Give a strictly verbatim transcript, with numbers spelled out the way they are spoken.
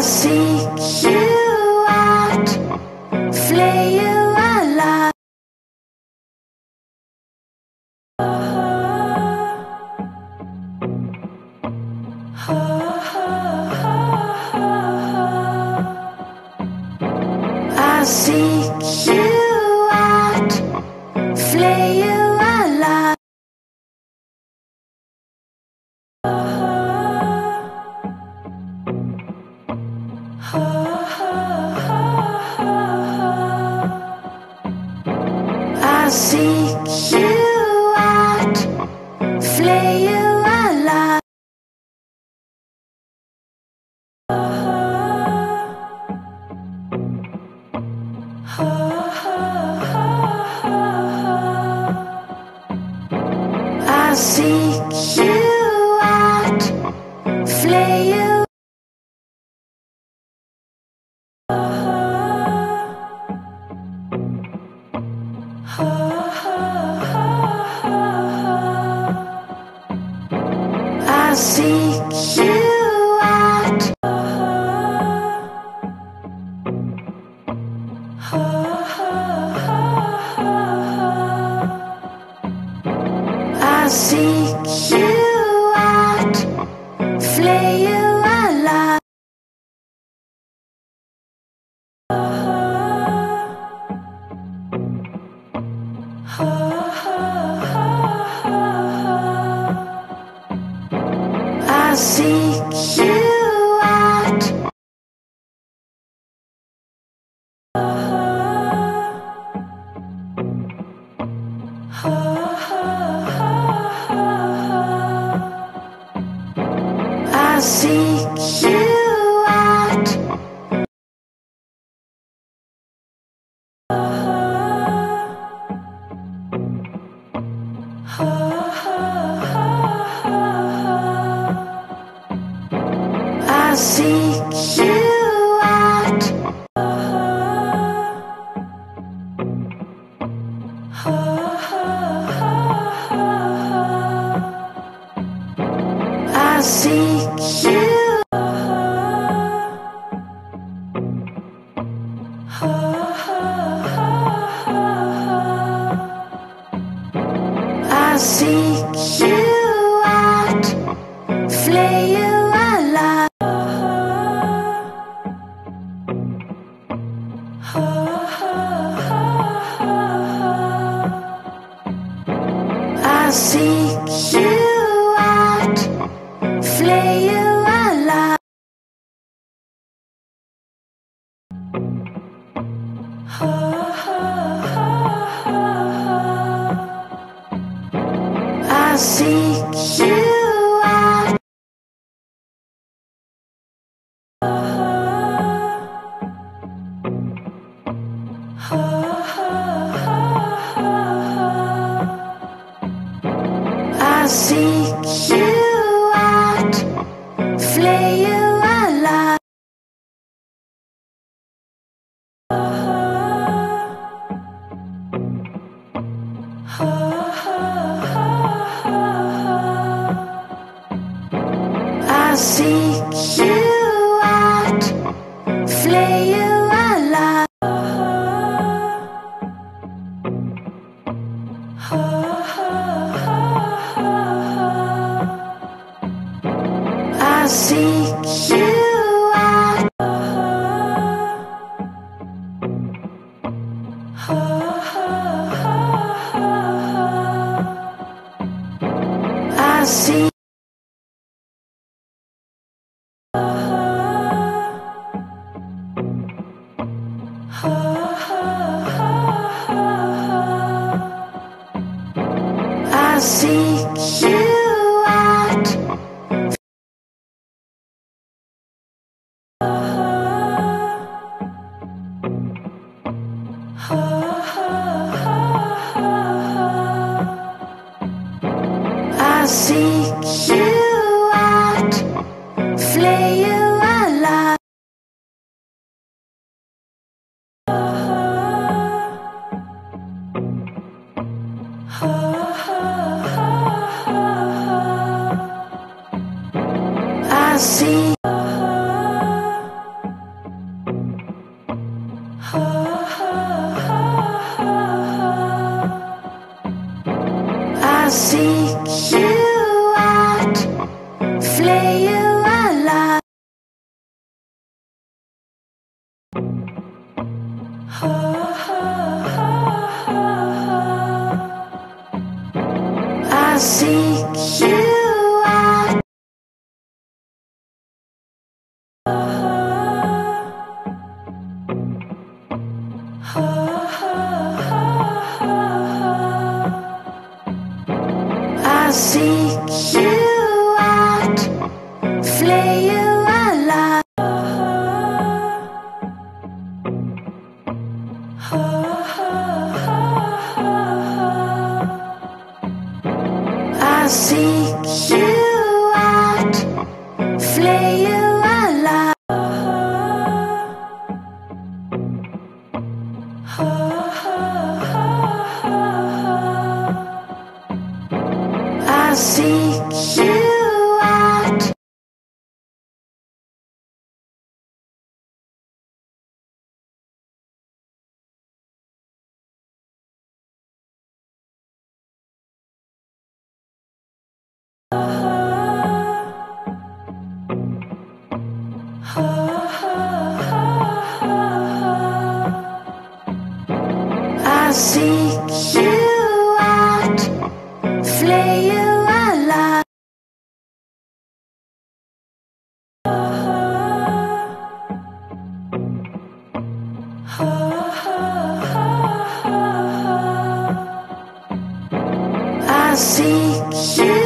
I'll seek you out, flay you alive. I'll seek you out, flay you alive. I'll seek you out, flay you alive. I'll seek you out, flay you. I'll seek you out. I'll seek you out, flay you alive. I'll seek you out. I'll seek you out. I'll seek you out. I'll seek you. I'll seek you out, flay you alive. I'll seek you out, flay you alive. I'll seek you out. I'll seek you out, flay you alive. I'll seek you out, flay you alive. I'll seek you out. I'll seek. I'll seek you out. I'll seek you out, flay you alive. I'll seek. I'll seek you out, flay you alive. I'll seek you out. I'll seek you out, flay you alive. I'll seek you out, flay you alive. I'll seek you out. I'll seek you out, flay you alive. I'll seek you.